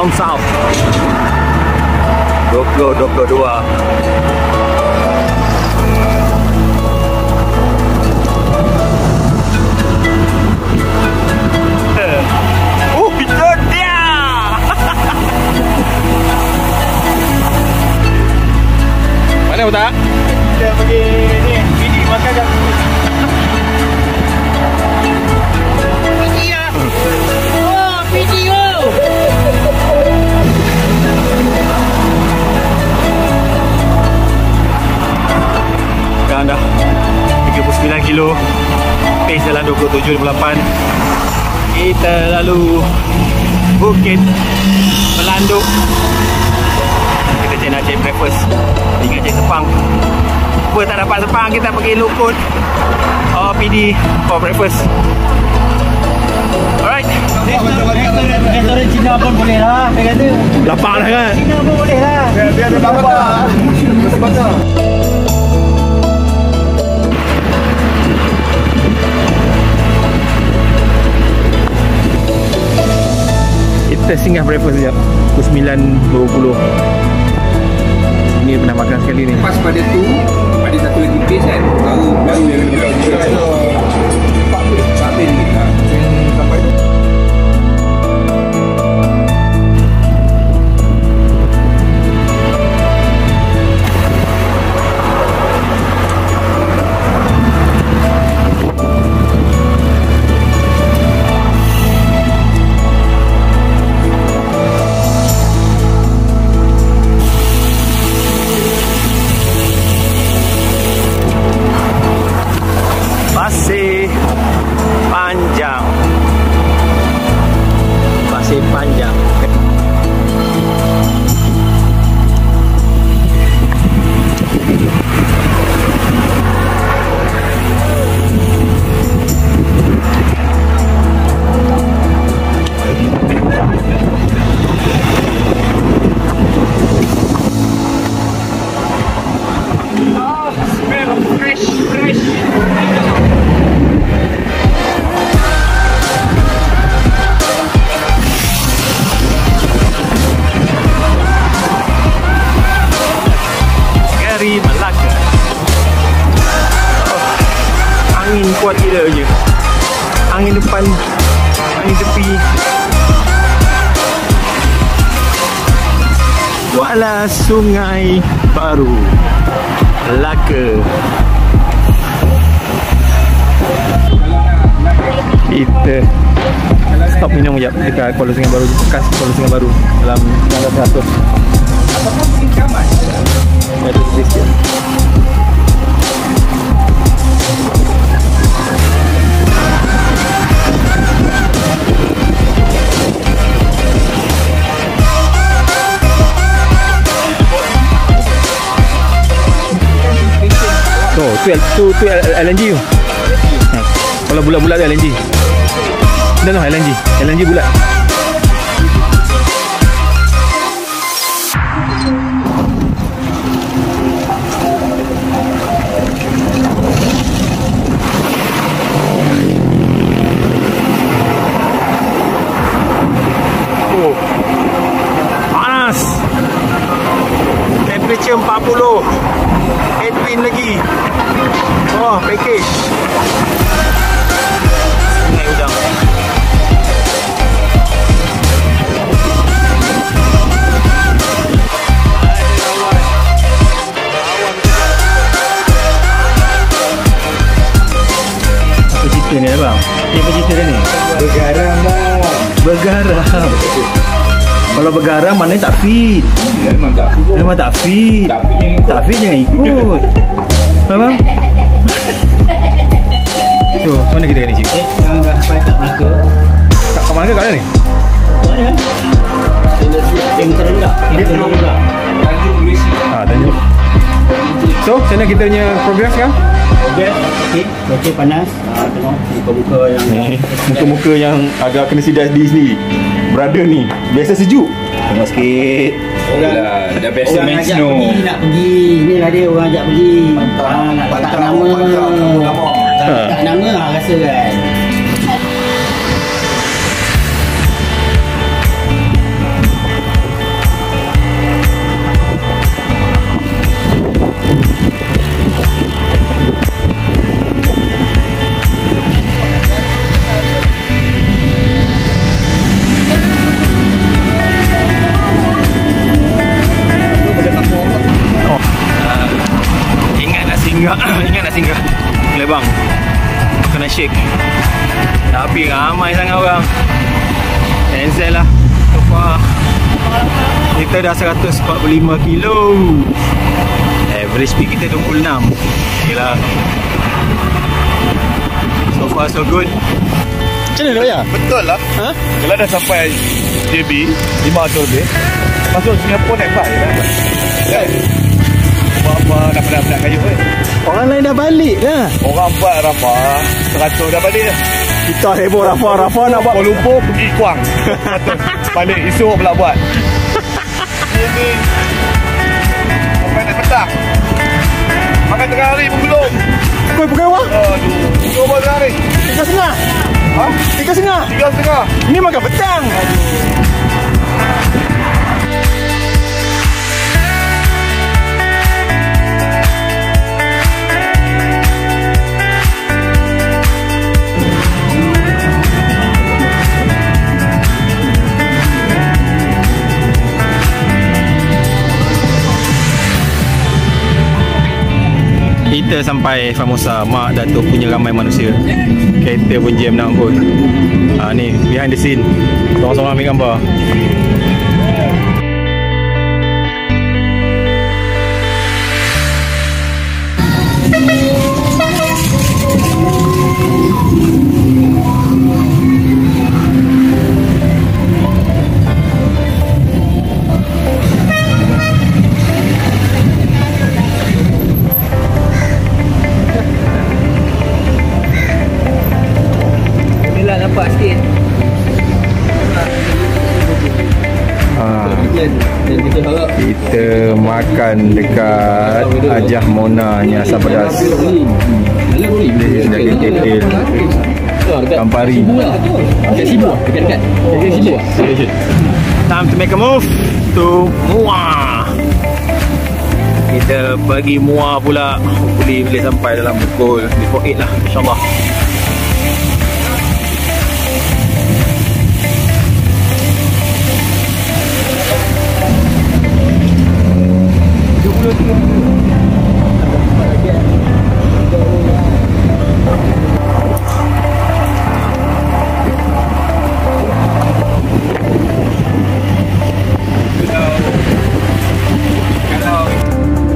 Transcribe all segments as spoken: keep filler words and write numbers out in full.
Down South dua ribu dua puluh dua. Udah udah begini ini maka gak iya oh video dah dah tiga puluh sembilan kilo pace dalam dua puluh tujuh koma delapan. Kita lalu bukit Belanduk. Kita nak cek breakfast. Ingat cek sepang. Apa tak dapat sepang, kita pergi lukut R P D for breakfast. Alright. Restoran Cina pun boleh lah. Saya kata lapang lah kan. Cina pun boleh lah. Biar ada bakar. Bakar. Kita singgah breakfast sekejap. Pukul sembilan dua puluh. Ini pernah makan sekali ni. Pas pada tu, pada satu lagi page kan, baru baru yang kita sampai ni. Sampai tu. Kuala Sungai Baru, Melaka. Kita stop minum sekejap dekat Kuala Sungai Baru, bekas Kuala Sungai Baru dalam sembilan ratus. Apakah pergi kamar? Ada sedikit. Oh, tu tu tu L N G. Ha. Kalau bulat-bulat tu L N G. Dan no, L N G. L N G bulat. Oh. Panas. Temperature empat puluh. Pin lagi. Oh, package. Sungai udang. Apa cerita ni abang? Apa cerita dia ni? Bergaram bang. Bergaram. Kalau bergaram maknanya tak fit. Memang tak fit. Memang tak fit. Tak fit, tak fit jangan ikut. Faham? Tu, mana kita ni cik? Eh, yang dah sampai kat Melaka. Kat Melaka kat mana ni? Mana? Yang terendah. Yang terendah. Tanjung Malaysia. Ah, Tanjung. So, sana kita punya progress kan? Progress, okay. Cuaca panas. Ah, tengok muka-muka yang muka-muka yang agak kena sidai diri sendiri. Brother ni biasa sejuk. Tengok sikit. Orang dah biasa main snow. Orang ajak pergi, nak pergi. Inilah dia orang ajak pergi. Pantang, ha, nak letak nama. Tak letak nama lah rasa kan. singgah. Ingat nak singgah Lebang, kena shake. Tapi ramai sangat orang. Cancel lah. Kita dah seratus empat puluh lima kilo. Average speed kita dua puluh enam. Yelah, so far so good. Macam mana ya? Betul lah. Ha? Kalau dah sampai J B lima ratus lebih, masuk Singapura naik bas. Kan? Buat-buat dah penat-penat kayu kan? Orang lain dah balik dah. Orang buat Rafa seratus dah balik dah. Kita heboh Rafa, Rafa nak buat Kuala Lumpur pergi Kuang balik esok pula buat J B. Sampai nak petang, makan tengah hari pun belum. Kau pakai apa? Aduh, kau buat tengah hari. Tiga setengah? Ha? Tiga setengah? Tiga setengah. Ini makan petang. Aduh. Kita sampai Afamosa, mak datuk punya ramai manusia. Kereta pun jam nak pun. Ha, ni behind the scene. Seorang-seorang ambil gambar. Kita makan dekat Ajah Mona ni asam pedas. Dia dah ketetel Kampari. Dekat Sibuk, dekat-dekat. Dekat Sibuk. Time to make a move to Muar. Kita pergi Muar pula. Hopefully boleh sampai dalam pukul before eight lah, insya-Allah.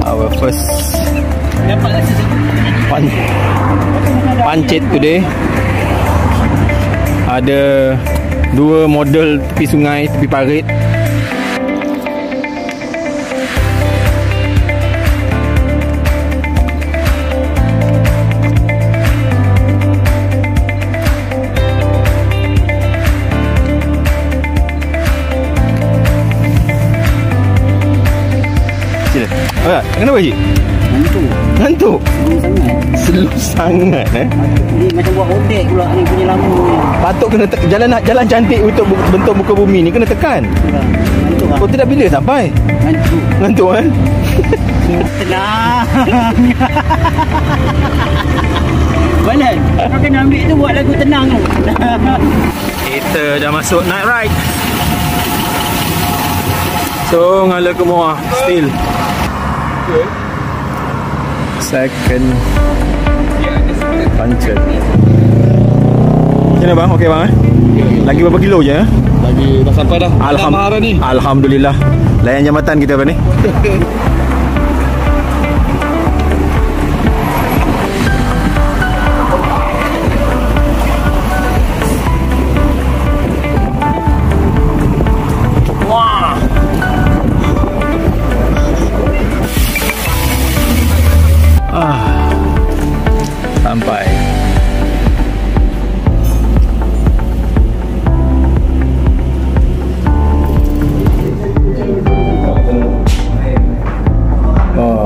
Our first pan pancit today. Ada dua model tepi sungai, tepi parit. Alright, kenapa Haji? Ngantuk. Ngantuk? Slow sangat. Slow sangat eh? Ini macam buat odek pula ni punya lama ni. Patut kena jalan jalan cantik untuk bentuk muka bumi ni kena tekan. Betul. Ngantuk ah. Kau tidak bila sampai? Ngantuk. Ngantuk kan? Tenang. Balan, kau kena ambil tu buat lagu tenang tu. Kita dah masuk night ride. So, ngala ke Muar still. Second pancet. Macam mana bang? Okey bang eh? Lagi berapa kilo je? Lagi dah sampai dah. Alhamdulillah. Alhamdulillah. Layan jambatan kita apa ni?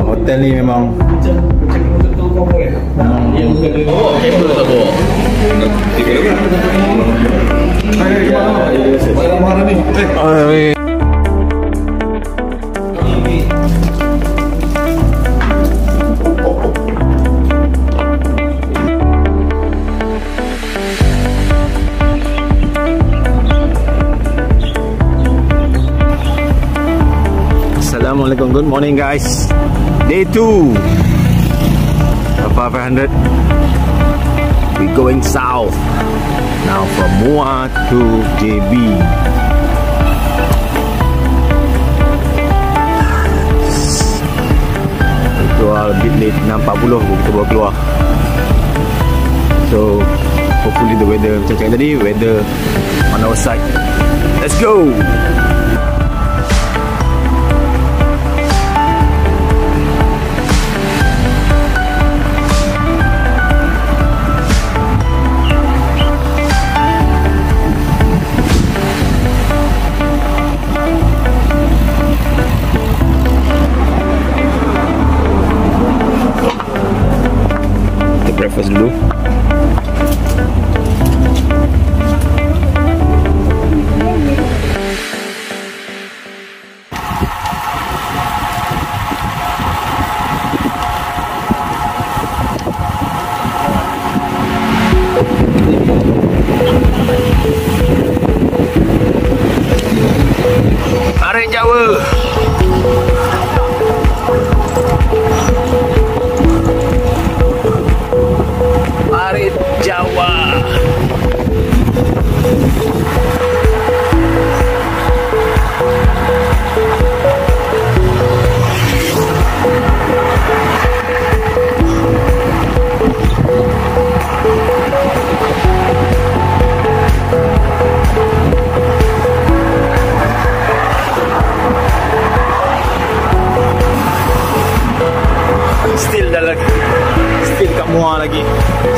Hotel ni memang hmm. Assalamualaikum, good morning guys. Day two. five hundred. We're going south now from Muar to J B. Itu lebih late, enam empat puluh kita baru keluar. So hopefully the weather macam cakap tadi, weather on our side. Let's go. Kita breakfast dulu.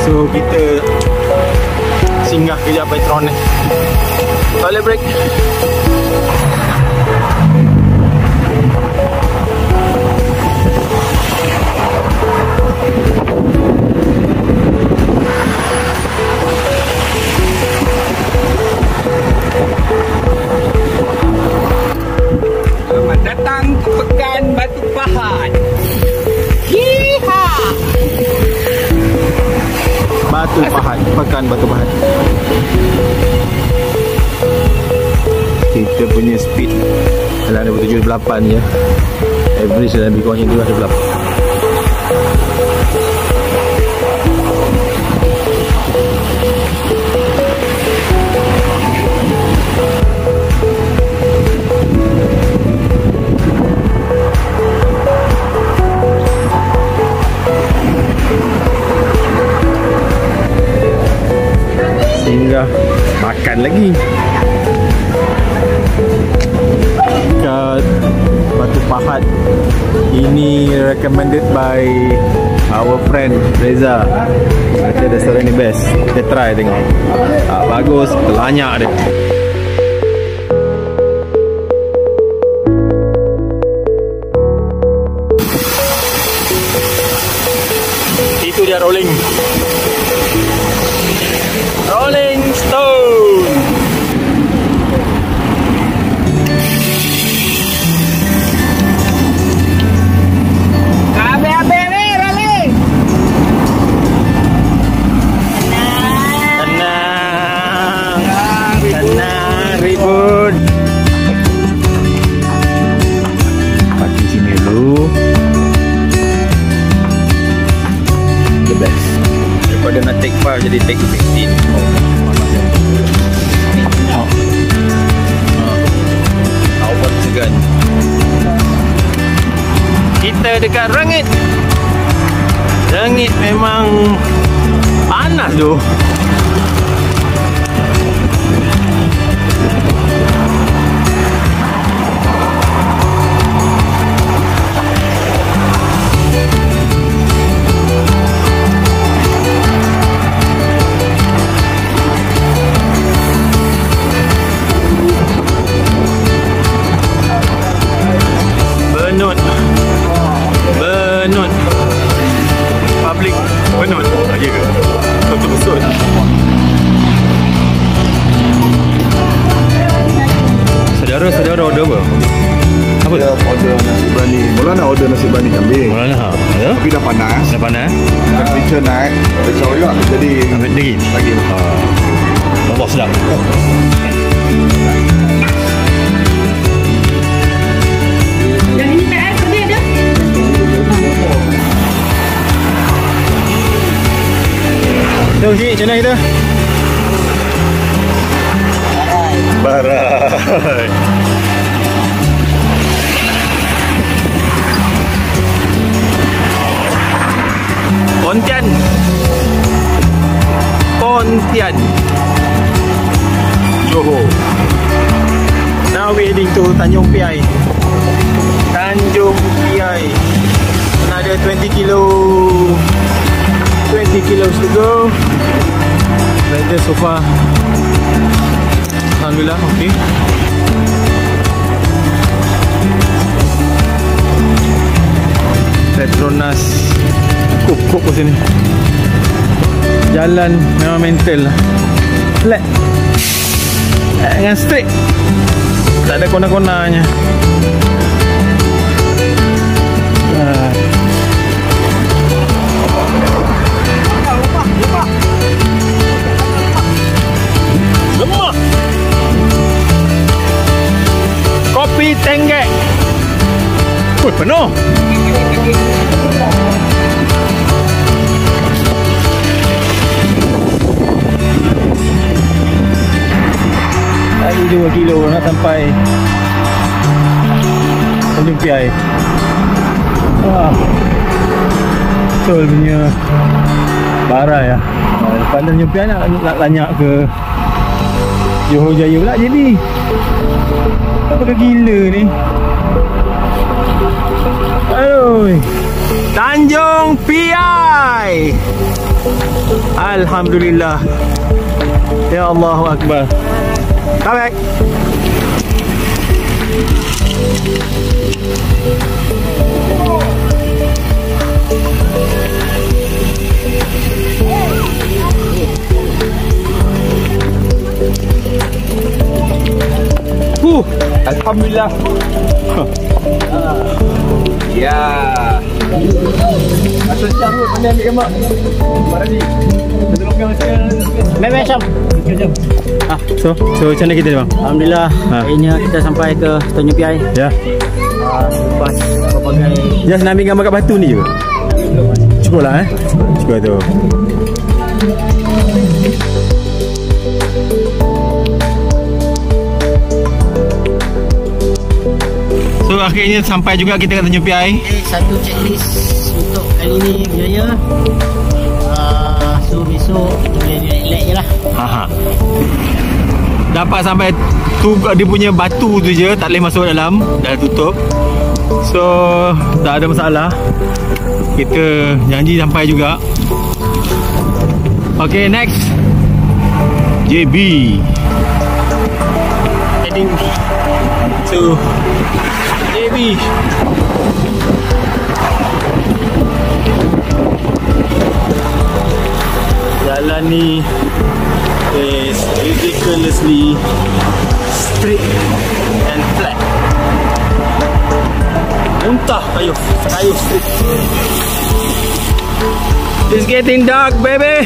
So kita singgah kejap Petronas. Toilet break. Selamat datang ke pekan Batupahat. Batupahat, pekan Batupahat. Kita punya speed adalah dua puluh tujuh koma lapan je. Average dalam lebih kurang macam tu lah. Singgah makan lagi kat Batupahat. Ini recommended by our friend Reza. Kata restoran ni best. Kita try tengok. Ah, bagus, telanyak dia. Itu dia rolling. Rolling Stone. Abe abe abe rolling. Tenang, tenang, ribut. Pakai sini dulu. The best. Daripada nak take five jadi take fifteen. Kita dekat Rengit. Rengit memang panas tu. Saudara-saudara order apa? Apa? Dia order nasi berani. Mula nak order nasi berani ambil. Mula nak. Ya? Tapi dah panas. Dah panas. Temperature naik. Besar juga. Jadi ambil lagi. Lagi. Ah. Bau sedap. Yang ini P S tadi ada? Tauhid macam mana kita? Barai. Pontian. Pontian. Johor. Now heading to Tanjung Piai. Tanjung Piai. Another twenty kilo. twenty kilos to go. Weather so far, alhamdulillah, okay. Petronas kup-kup ke sini. Jalan memang mental lah. Flat. Dengan straight. Tak ada kona-konanya. Tenggek. Wih, penuh. Lagi dua kilo nak sampai Tanjung Piai. Wah, betul punya barai ya. Lepas Tanjung Piai nak, nak lanyak ke Johor Jaya pula J B. Apa dah gila ni? Aduh. Tanjung Piai. Alhamdulillah. Ya Allahu Akbar. Bye bye. Huh. Alhamdulillah. Huh. Ya. Asal cabut mana ambil gambar. Mari ni. Tolong kau macam memang macam. Ah, so so macam mana kita ni bang? Alhamdulillah. Akhirnya kita sampai ke Tanjung Piai. Ya. Ah, lepas berbagai. Just nak ambil gambar kat batu ni je. Cukup lah eh. Cukup tu. So akhirnya sampai juga kita ke Tanjung Piai. Okay, satu checklist untuk kali ni berjaya. Uh, so besok boleh relax je lah. Aha. Dapat sampai tu dia punya batu tu je, tak boleh masuk dalam, dah tutup. So tak ada masalah. Kita janji sampai juga. Okay, next J B. Heading to J B. Jalan ni is ridiculously straight and flat. Muntah kayu, kayu straight. It's getting dark, baby.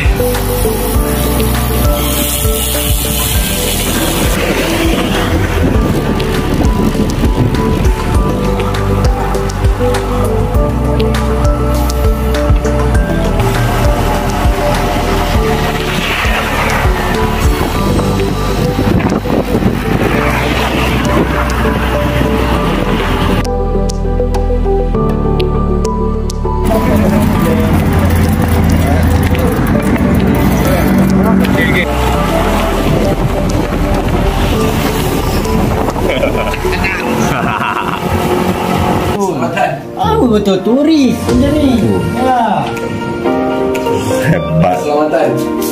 Betul turis sendiri. Ha. Hebat. Selamatan.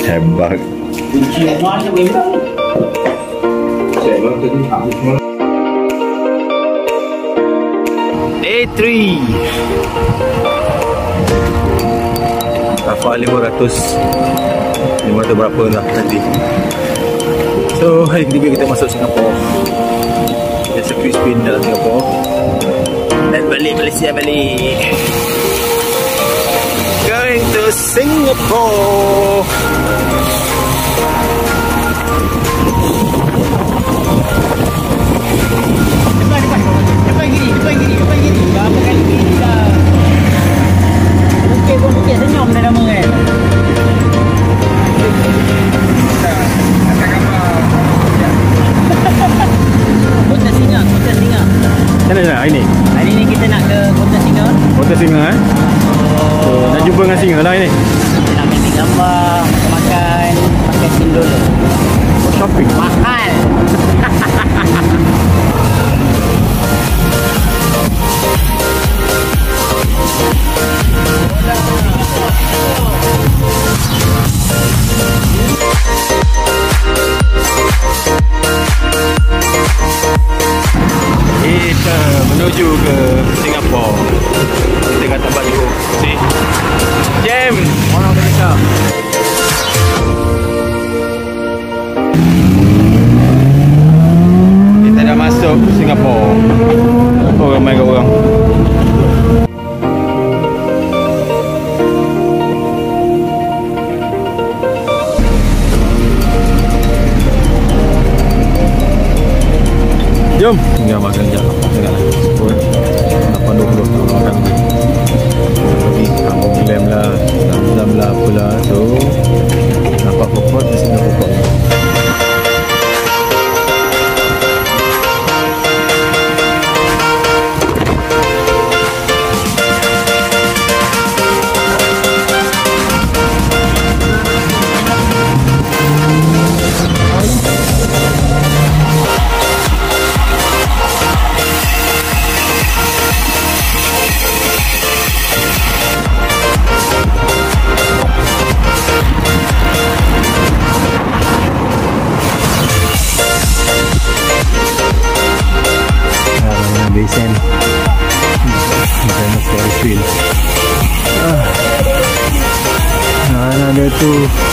Hebat. Kunci mana memang? Saya baru tadi aku semua. Day three. Rafa lima ratus. lima ratus berapa lah nanti. So hari ketiga kita masuk Singapura. Kita circuit spin dalam Singapura. Dan balik Malaysia balik. Going to Singapore. Depan depan depan kiri depan kiri depan kiri. Dah berapa kali kiri dah. Bukit pun bukit senyum dah lama kan. jumpa dengan singa lah ini. Nak ambil gambar, makan, pakai sindul. Shopping mahal. Kita menuju ke Singapura. Kita kat tempat Johor. See? Jam! Orang besar. Kita dah masuk Singapura. Oh, ramai kat orang. Jom! Tinggal makan sekejap. Tinggal lah. sepuluh, lapan, dua puluh. Makan lagi. Pergi kampung Glam lah. Zam-zam lah apalah. So, nampak pokok di sini pokok.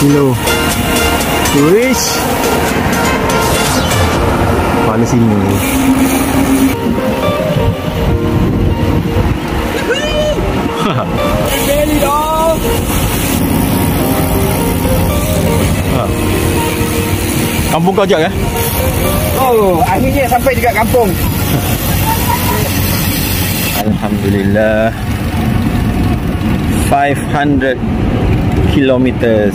Kilo wish panas sini. Kampung kau jap eh? Oh, akhirnya sampai dekat kampung. Alhamdulillah. five hundred kilometers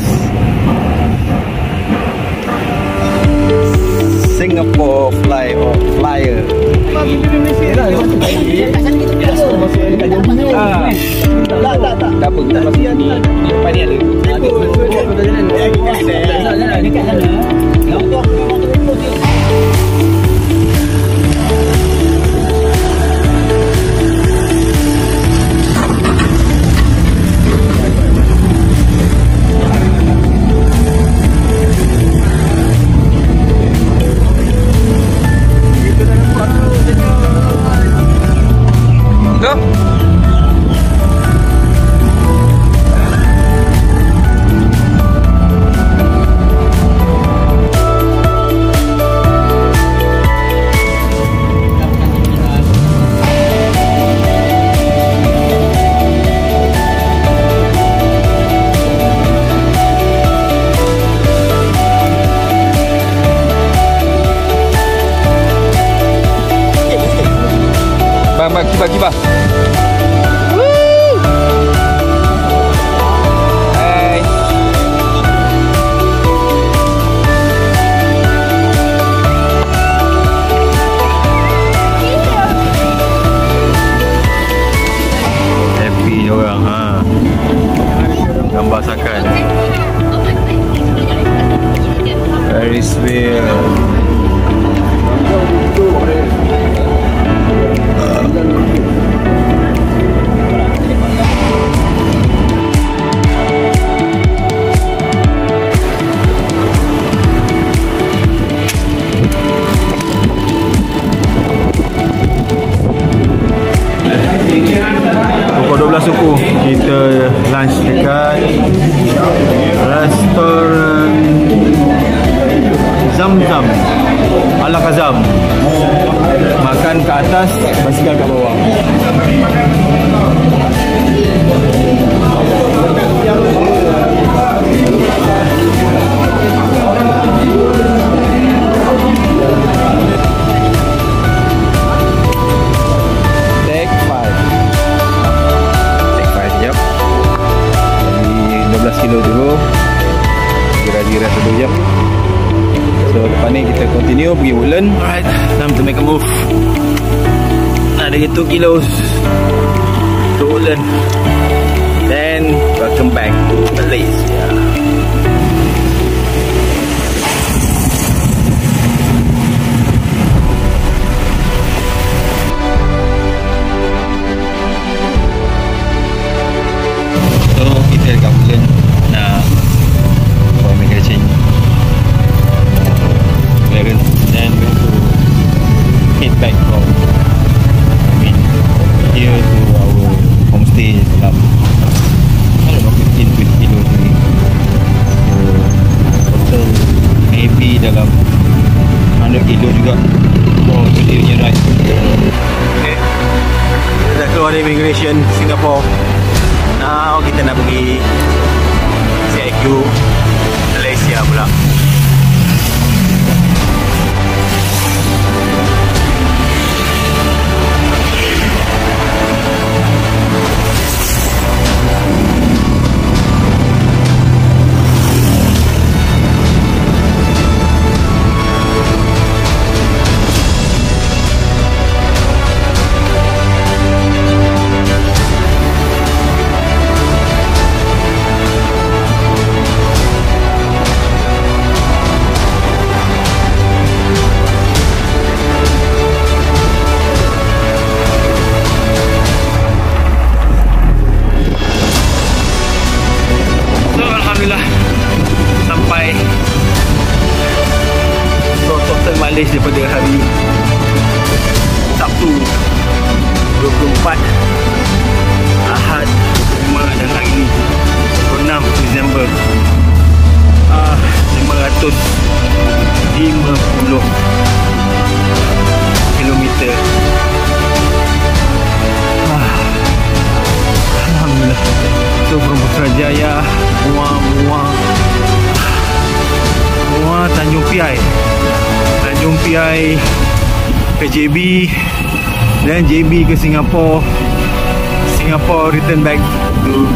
Singapore flyover flyer. Tak tak tak. Tak apa kita masuk ni. Depan ni ada. Ada jalan dekat sana. Nak tu aku memang terus dia. Kibah-kibah. Hai. Happy orang ha. Gambar sakan. Paris Wheel. Pukul dua belas suku kita lunch dekat restoran Zamzam Ala Kazam. Makan ke atas, basikal kat bawah. dua belas kilo dulu. Gira-gira satu jam. So lepas ni kita continue pergi Woodland. Alright, time to make a move. Ada itu kilos to Woodland. Then kita nak pergi C I Q Malaysia pula. Daripada hari Sabtu dua puluh empat Ahad dua puluh lima dan hari ini dua puluh enam Disember ah, lima ratus lima puluh kilometer. ah, Alhamdulillah. So, Johor Jaya, Muar, Muar Muar Tanjung Piai Tanjung Piai ke J B, dan J B ke Singapura, Singapura return back to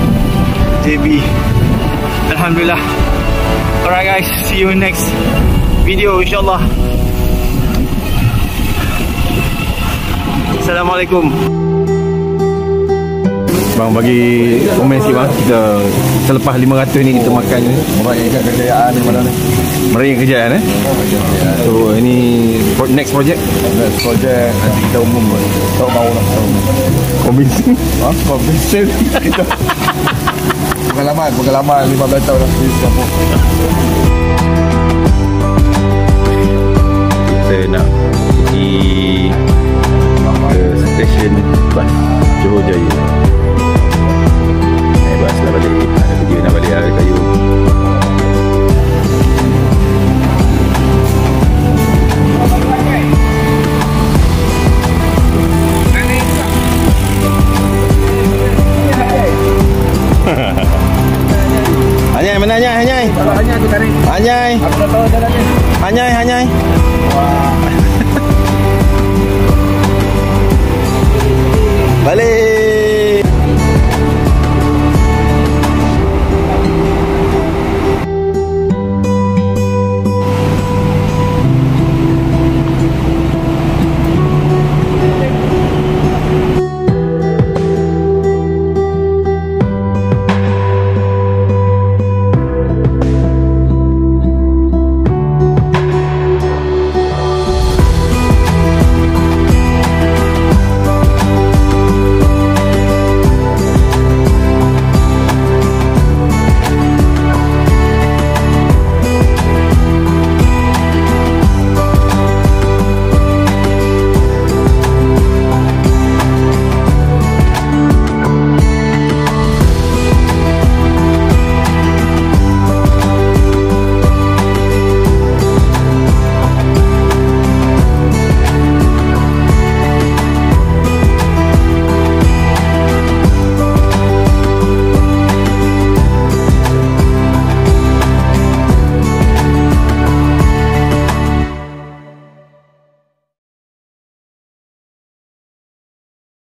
J B. Alhamdulillah. Alright guys, see you next video insyaAllah. Assalamualaikum. Bang, bagi komen sikit bang, kita selepas lima ratus ni kita makan ni. Meraihkan kejayaan di mana ni? Meraihkan kejayaan eh? So, ini next project? Next project, nanti kita umum pun. Kita baru lah, kita umum. Kombinsen? Ha? Kombinsen? Kita pengalaman, pengalaman lima belas tahun dah di Singapura. Kita nak pergi ke stesen Johor Jaya. Nak balik, nak pergi nak balik lah kayu. Anyai, mana Anyai? Anyai? Anyai? Anyai, Anyai? Balik!